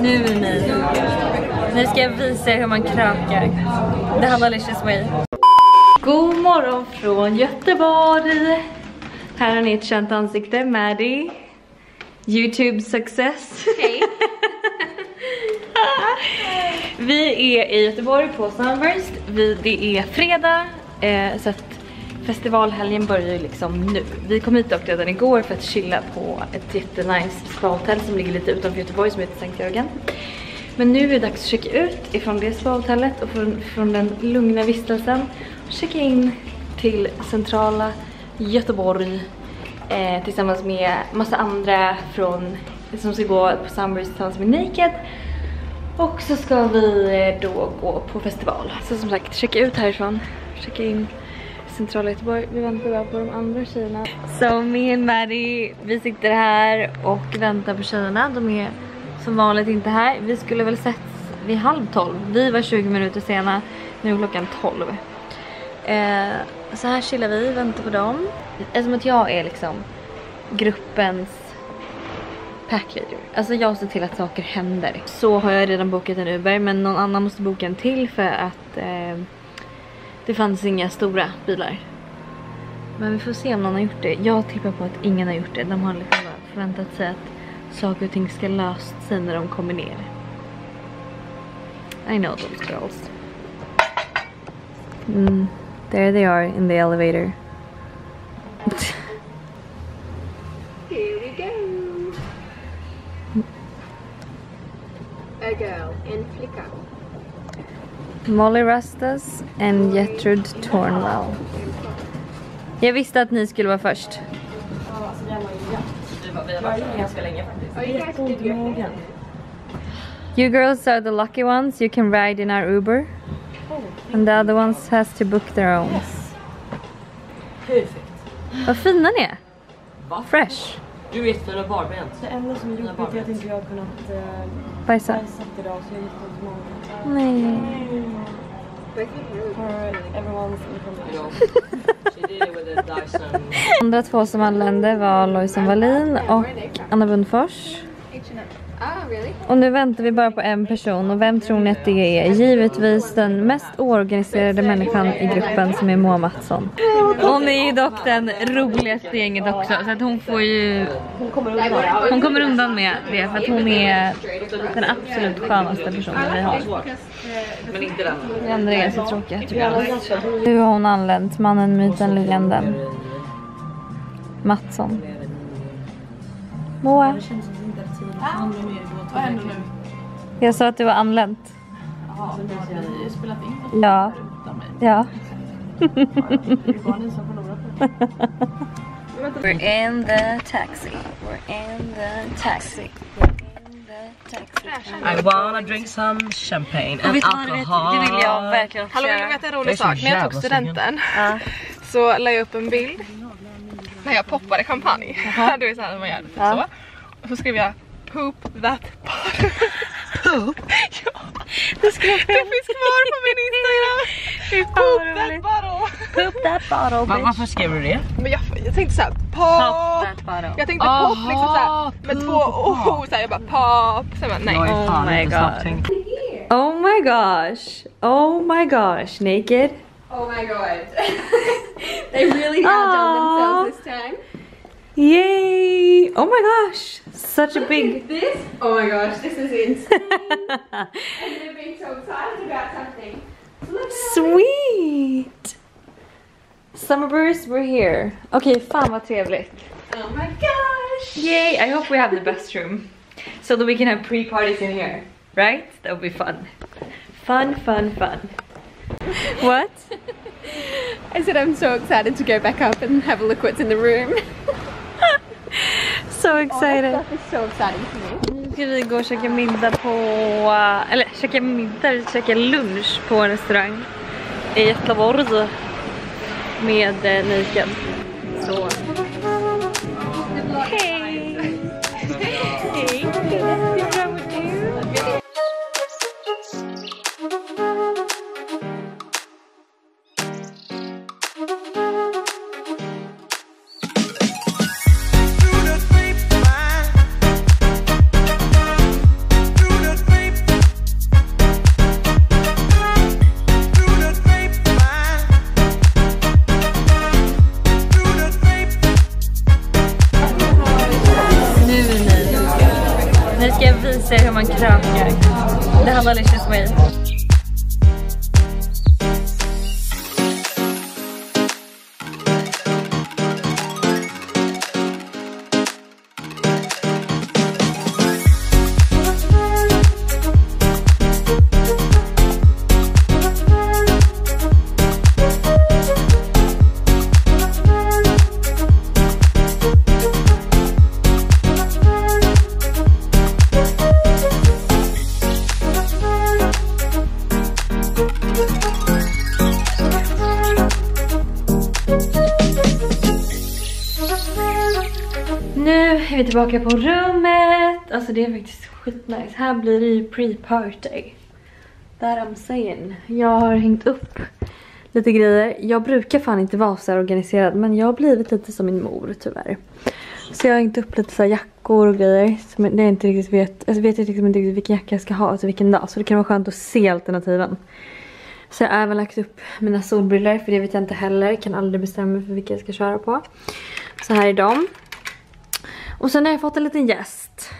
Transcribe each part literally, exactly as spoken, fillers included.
Nu är ni. Nu ska jag visa er hur man krökar. The Havalicious way. God morgon från Göteborg. Här har ni ett känt ansikte, Maddie. YouTube success. Hej. Vi är i Göteborg på Summerburst. Vi, det är fredag, eh, så att festivalhelgen börjar ju liksom nu. Vi kom hit dock redan igår för att chilla på ett jättenice spa-hotell som ligger lite utanför Göteborg som heter Sankt Jörgen. Men nu är det dags att checka ut ifrån det spa-hotellet och från, från den lugna vistelsen och checka in till centrala Göteborg eh, tillsammans med massa andra från, som ska gå på Summerburst tillsammans med Naked. Och så ska vi då gå på festival. Så som sagt, checka ut härifrån. Checka in centrala Göteborg. Vi väntar bara på de andra tjejerna. Så med Maddie, vi sitter här och väntar på tjejerna. De är som vanligt inte här. Vi skulle väl sett vid halv tolv. Vi var tjugo minuter sena. Nu är klockan tolv. Eh, så här chillar vi, väntar på dem. Eftersom att jag är liksom gruppens packleader. Alltså jag ser till att saker händer. Så har jag redan bokat en Uber, men någon annan måste boka en till för att eh, det fanns inga stora bilar. Men vi får se om någon har gjort det. Jag tippar på att ingen har gjort det. De har liksom förväntat sig att saker och ting ska löst sig när de kommer ner. I know those girls. Mm, there they are in the elevator. Here we go. A girl in flicka. Molly Rastas and Jetrid Tornwell. Jag visste att ni skulle vara först. Ja, alltså den var ju vi har varit ganska länge faktiskt. You girls are the lucky ones. You can ride in our Uber. And the other ones has to book their own. Yes. Perfekt. Vad fina ni är. Vad fresh. Du vet dina barbent. Det enda som är jobbigt är att inte jag har kunnat eh, bajsa idag, så jag gick åt morgonen. Nej. De andra två som anlände var Loisan Wallin och Anna Bundfors. Och nu väntar vi bara på en person, och vem tror ni att det är? Givetvis den mest oorganiserade människan i gruppen som är Moa Mattsson. Hon är ju dock den roligaste gänget också, så att hon får ju... Hon kommer undan, hon kommer undan med det, för att hon är den absolut skönaste personen vi har. Men inte den. Den andra är så tråkiga, tycker jag. Nu har hon anlänt, mannen, myten, legenden. Mattsson. Moa. Jag sa att du var anlänt. Ja, vi har spelat in. Ja. Ja. We're in the taxi. We're in the taxi. I wanna drink some champagne and alcohol. Det vill jag verkligen också göra. Hallå, jag vet en rolig sak. När jag tog studenten så la jag upp en bild när jag poppade champagne. Du är så här när man gör så. Och så skrev jag poop that bottle. Poop? Ja. Det, skrev jag. Det finns kvar på min Instagram. Poop that bottle. Poop that bottle, bitch. Varför skrev du det? Men jag, jag tänkte såhär, pop. pop jag tänkte Aha, pop liksom såhär, med två oh, såhär, jag bara pop. Så jag bara, nej. Oh my god. Oh my gosh. Oh my gosh, naked. Oh my god. They really have Aww. done themselves this time. Yay! Oh my gosh! Such Look a big... this! Oh my gosh, this is insane! And they're being so excited about something. Look at Sweet! Summerburst, we're here. Okay, fan vad trevligt. Oh my gosh! Yay! I hope we have the best room. So that we can have pre-parties in here. Right? That would be fun. Fun, fun, fun. What? I said I'm so excited to go back up and have a look what's in the room. So excited. Oh, so exciting for me. Nu ska vi gå och käka middag på, eller käka middag, käka lunch på en restaurang i Göteborg med Naked. Så. Hej! Hej! Nu ska jag visa er hur man krökar. Det här var delicious way. Nu är vi tillbaka på rummet. Alltså det är faktiskt skitnice. Här blir det ju pre-party. Där I'm saying. Jag har hängt upp lite grejer. Jag brukar fan inte vara så här organiserad, men jag har blivit lite som min mor tyvärr. Så jag har hängt upp lite så här jackor och grejer. Men det är inte riktigt vet. Alltså vet jag liksom inte riktigt vilken jacka jag ska ha. Alltså vilken dag. Så det kan vara skönt att se alternativen. Så jag har även lagt upp mina solbriller. För det vet jag inte heller. Jag kan aldrig bestämma för vilka jag ska köra på. Så här är de. Och sen har jag fått en liten gäst.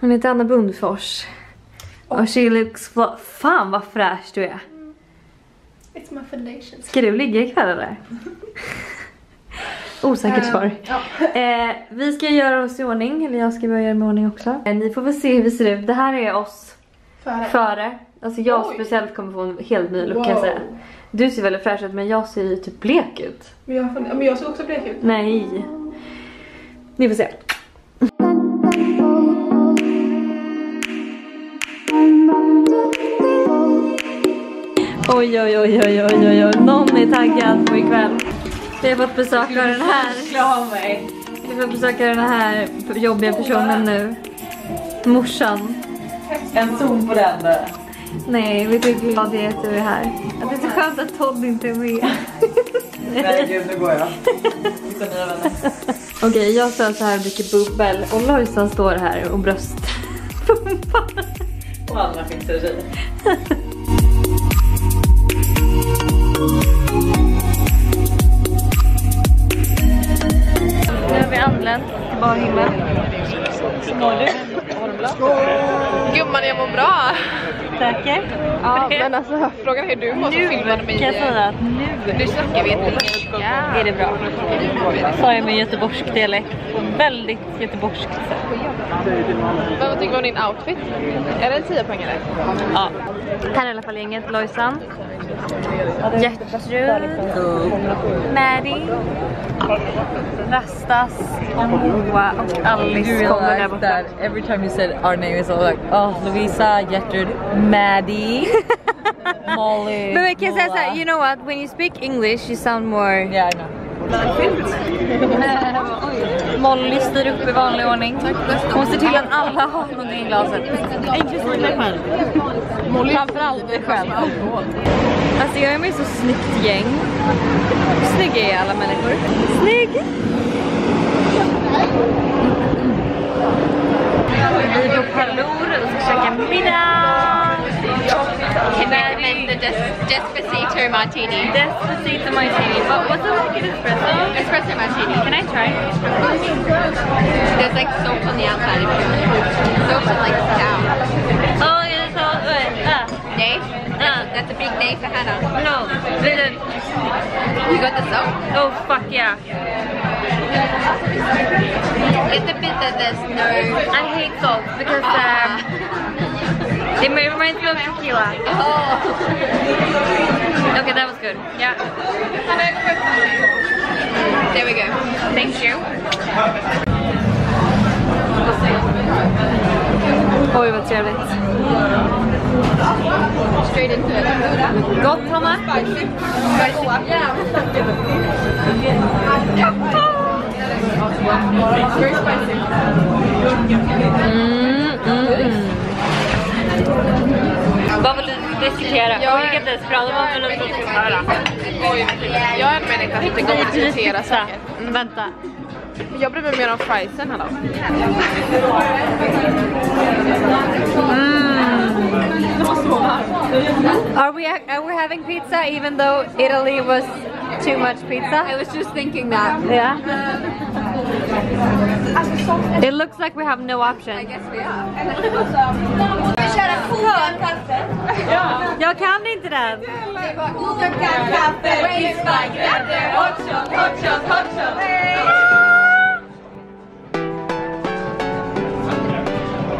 Hon heter Anna Bundfors. Oh. Och she looks... Fan vad fräsch du är. Mm. It's my foundation. Ska du ligga ikväll eller? Osäkert svar. Um, ja. eh, vi ska göra oss i ordning. Eller jag ska börja göra mig i ordning också. Eh, ni får väl se hur vi ser ut. Det här är oss före. före. Alltså jag Oj. speciellt kommer få en helt ny look, wow, kan jag säga. Du ser väldigt fräsch ut, men jag ser ju typ blek ut. Men jag, men jag ser också blek ut. Nej. Ni får se. Oj, oj, oj, oj, oj, oj, oj. Någon är taggad på ikväll. Vi har fått besöka den här. Vi får besöka den här jobbiga personen nu. Morsan. En ton på den där. Nej, vi tycker glad det är att du är här. Att det är så skönt att Todd inte är med. Nej, gud, nu går jag. Okej, okay, jag står så här mycket bubbel och Loisan står här och bröst. Och andra fixar sig. Nu har vi anlänt till bara himmel. Mår du? Mår du bra? Gumman, jag mår bra. Säker? Ja, men alltså frågan är hur du mår som filmade mig. Kan jag säga att nu? Nu snackar vi inte. Ja. Är det bra? Sa jag med göteborgsk dialekt. Väldigt göteborgskt sätt. Men vad tycker du om din outfit? Är det en tio poäng eller? Ja. Här är i alla fall gänget. Loisan. Jetrid. Maddie. Rastas. Och Moa och Alice kommer där borta. Every time you said our name is all like, oh, Louisa, Jetrid, Maddie, Molly. But because that's that, you know what? When you speak English, you sound more. Yeah, I know. Molly styr upp i vanlig ordning. Hon ser till att alla har någonting i glaset. Inte så dig själv. Molly framförallt dig själv. Alltså jag är med så snyggt gäng. Snygga är alla människor. Snygg! Vi är på Palor och ska käka middag. Recommended Despacito Martini. Despacito Martini. But what's it like in espresso? Espresso Martini. Can I try? There's like soap on the outside of it. Soap and like sound. Oh, it's so good. Uh. Nay? Uh. That's a big nay for Hannah. No, didn't. You got the soap? Oh, fuck yeah. It's a bit that there's no... I hate soap because... Uh, it reminds me of tequila. Oh. Okay, that was good. Yeah. There we go. Thank you. Oj, vad trevligt. Straight into it. Gott, Hanna. Mm, mm. Vad vill du diskutera? Jag är inte ens bra, det var väl en jag är en människa som inte går att diskutera saker. Vänta. Jag bryr mig mer om friesen här då. Mm. Are we are we having pizza even though Italy was too much pizza? I was just thinking that. Yeah. It looks like we have no option. I guess we are. Vi kör en kokad kaffe. Jag kan inte den. Det var kokad kaffe, pizza, grädde, hot shot, hot shot, hot shot.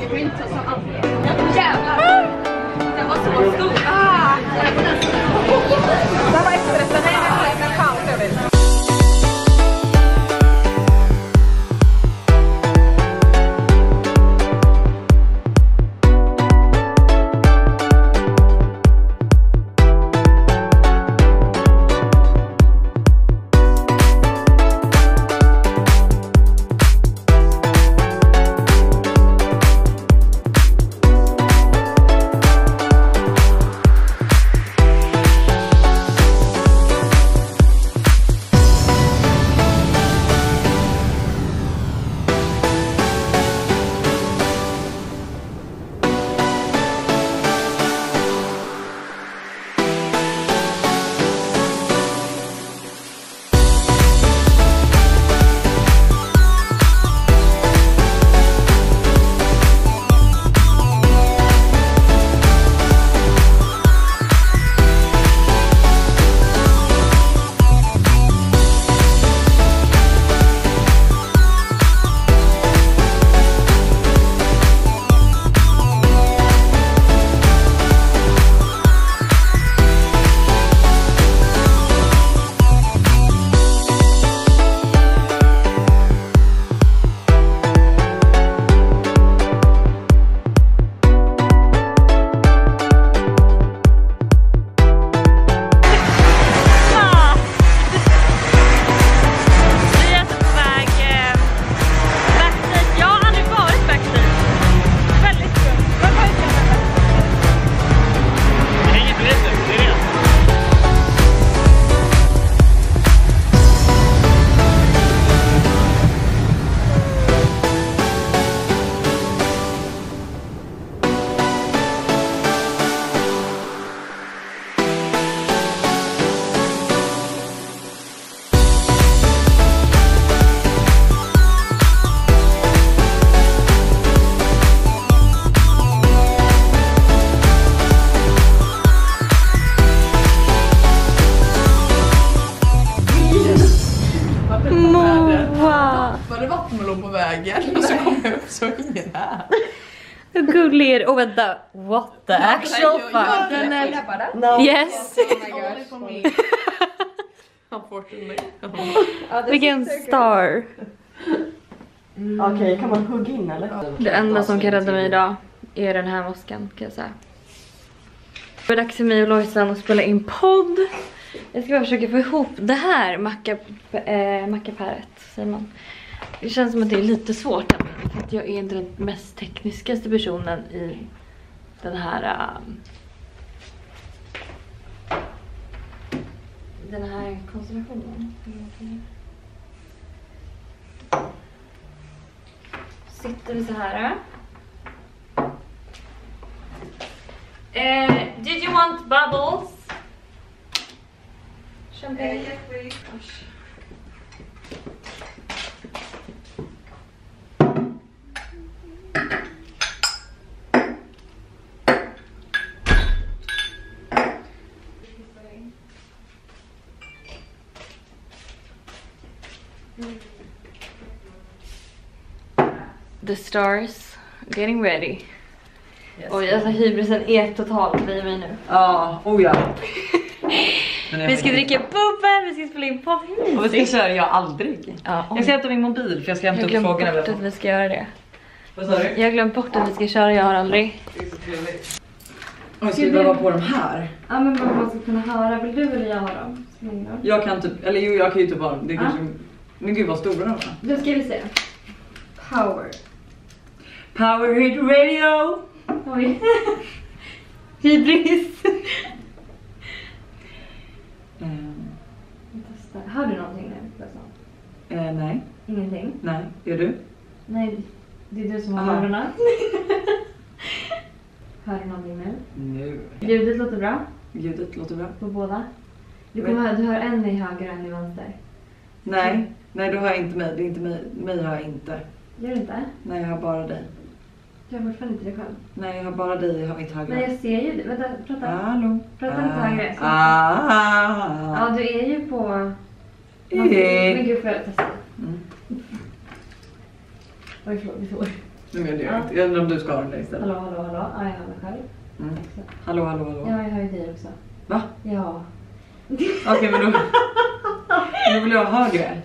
Det var inte som alltid. Jävlar. Den var så stor. Det var extra. Nej, det var kaos, jag vet. Och vänta, what the actual fuck? No. Yes. Oh my gosh. Unfortunately. Vilken star. Mm. Okej, okay, kan man hugga in eller? Det enda som kan rädda mig idag är den här masken, kan jag säga. Det är dags för mig och Loisan att spela in podd. Jag ska bara försöka få ihop det här mackapäret, säger man. Det känns som att det är lite svårt. Att jag är inte den mest tekniskaste personen i den här um, den här konstellationen. Sitter vi så här? Uh, did you want bubbles? Champagne. The stars getting ready. Yes. Oj, alltså hybrisen är totalt i mig nu. Ja, oh, oh ja. Vi ska dricka bubbel, vi ska spela in på. Och vi ska köra, jag aldrig. Ja, jag ska hämta min mobil för jag ska hämta upp frågan. Jag glömde vi ska göra det. Vad sa du? Jag glömde bort att vi ska köra, jag har aldrig. Det är så trevligt. Oj, ska vi bara vara på de här? Ja, men vad man ska kunna höra. Vill du eller jag ha dem? Jag kan typ, eller jo, jag kan ju typ ha dem. Det är kanske, men gud vad stora de är. Då ska vi se. Power. Power Hit Radio! Oj. Hybris. Mm. Hör du någonting nu? Eh, nej. Ingenting? Nej, gör du? Nej, det är du som har öronen. Hör du någonting nu? Nu. Ljudet låter bra? Ljudet låter bra. På båda? Du, kommer, du hör en i höger och en i vänster. Nej. Nej, du har inte mig. Det är inte mig. Mig har jag inte. Gör du inte? Nej, jag har bara dig. Du har fortfarande inte dig själv. Nej, jag har bara dig. Jag har inte högre. Nej, jag ser ju dig. Vänta, prata. Hallå. Prata ah. lite högre. Så. Ah. Ja, du är ju på... E men gud, får jag testa? Mm. Oj, förlåt, vi får. Nej, men det gör jag inte. Jag undrar om du ska ha den där istället. Hallå, hallå, hallå. Ja, jag har mig själv. Mm. Hallå, hallå, hallå. Ja, jag har ju dig också. Va? Ja. Okej, okay, men då... då vill jag ha högre.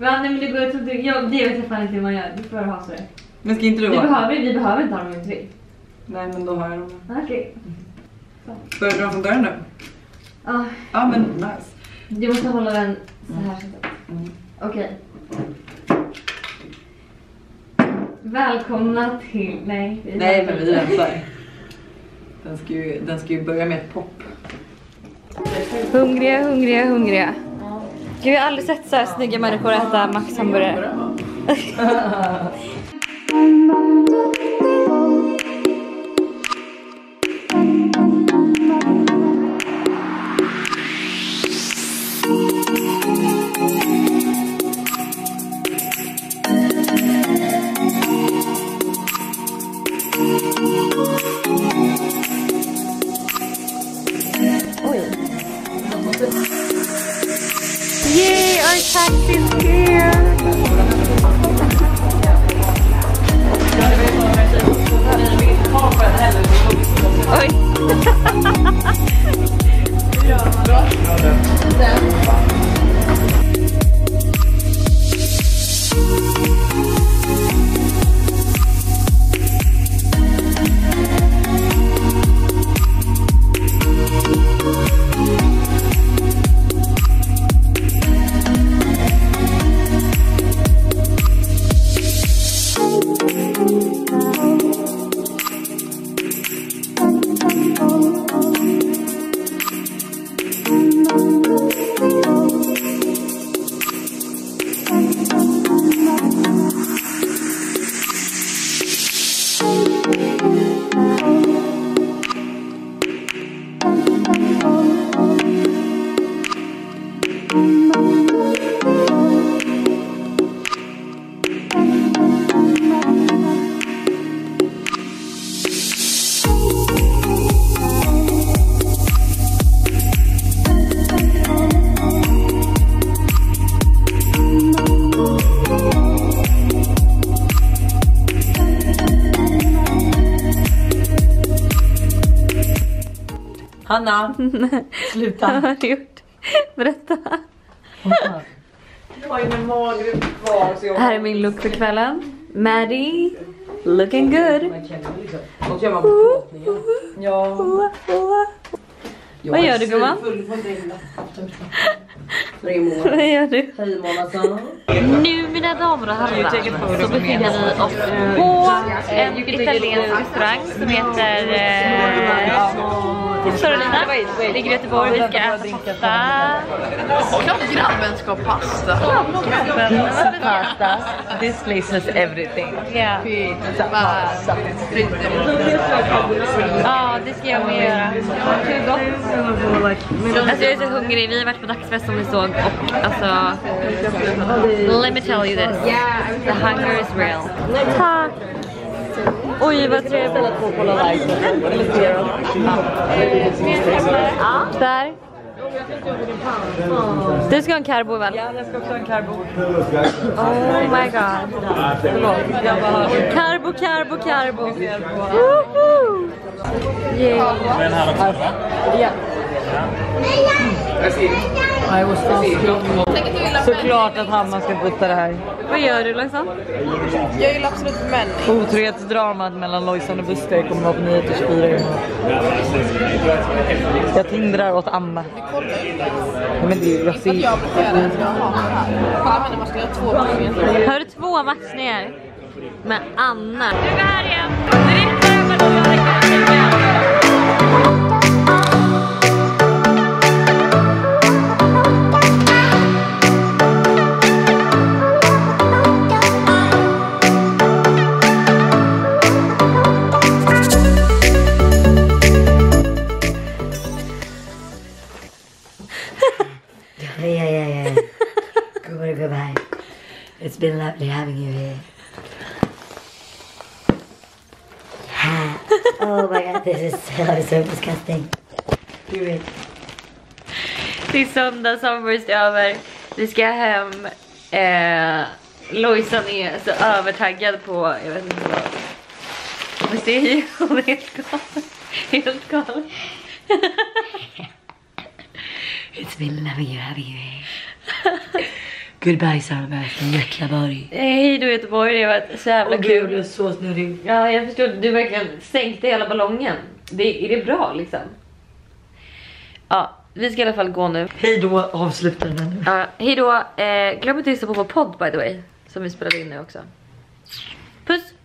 Men nej, men det går ut som ja, det vet jag fan inte hur man gör. Du får ha så det. Men ska inte du ha? Behöver, vi behöver inte ha dem inte. Nej, men då har jag dem. Okej. Okay. Börjar du ha från dörren nu? Ja. Ah. Ja, ah, men nice. Du måste hålla den så här. Mm. Okej. Okay. Välkomna till... Nej, vi nej men vi rensar. Den ska ju, den ska ju börja med ett pop. Hungriga, hungriga, hungriga. Gud, jag har aldrig sett så här snygga människor äta Max hamburgare. Anna, sluta. Vad har du gjort? Berätta. Jag har ju en magre kvar. Här är min look för kvällen. Maddie, looking good. Och jag var på förlåtningen. Ja. Vad gör du, gumman? Vad gör du? Hej, Moa. Nu, mina damer och herrar, så befinner vi oss på en italiensk restaurang som heter... Eh, Sorolina, ligger i Göteborg, vi ska äta pasta. Klockrabben ska pasta. Klockrabben, varför det? This place has everything. Yeah. Pizza, pasta. Ja, det ska jag med göra. Hur gott? Alltså jag är så hungrig, vi har varit på dagsfest som vi såg och alltså... Let me tell you this. The hunger is real. Tack! Oj, vad trevligt. Ja, där. Du ska ha en karbo, väl? Ja, jag ska också ha en karbo. Oh my god. Karbo, karbo, karbo. Woho! Yeah. Ja. Nej, jag måste såklart att Hanna ska putta det här. Vad gör du, Loisan? Jag gillar absolut män. Otrohetsdramat mellan Loisan och Buster kommer vara på nio till tjugofyra. Jag tindrar åt Anna. Men det är ju ser... jag måste göra två max. Har du två max ner? Med Anna. Du är här igen. Goodbye. been lovely having you here. Yeah. Oh my god, this is so, so disgusting. Gud. Till söndag, Summerburst är över. Vi ska hem. Eh, Loisan är så övertaggad på, jag vet inte vad. Men det är ju helt galen. Helt galen. It's been loving you, having you here. Goodbye Summerburst från Göteborg. Hej då Göteborg, det var så jävla oh, kul. Du är så snurrig. Ja, jag förstår, du verkligen sänkte hela ballongen. Det, är det bra liksom? Ja, vi ska i alla fall gå nu. Hej då, avsluta den. Ja, hej då. Eh, glöm inte att lyssna på vår podd by the way. Som vi spelade in nu också. Puss!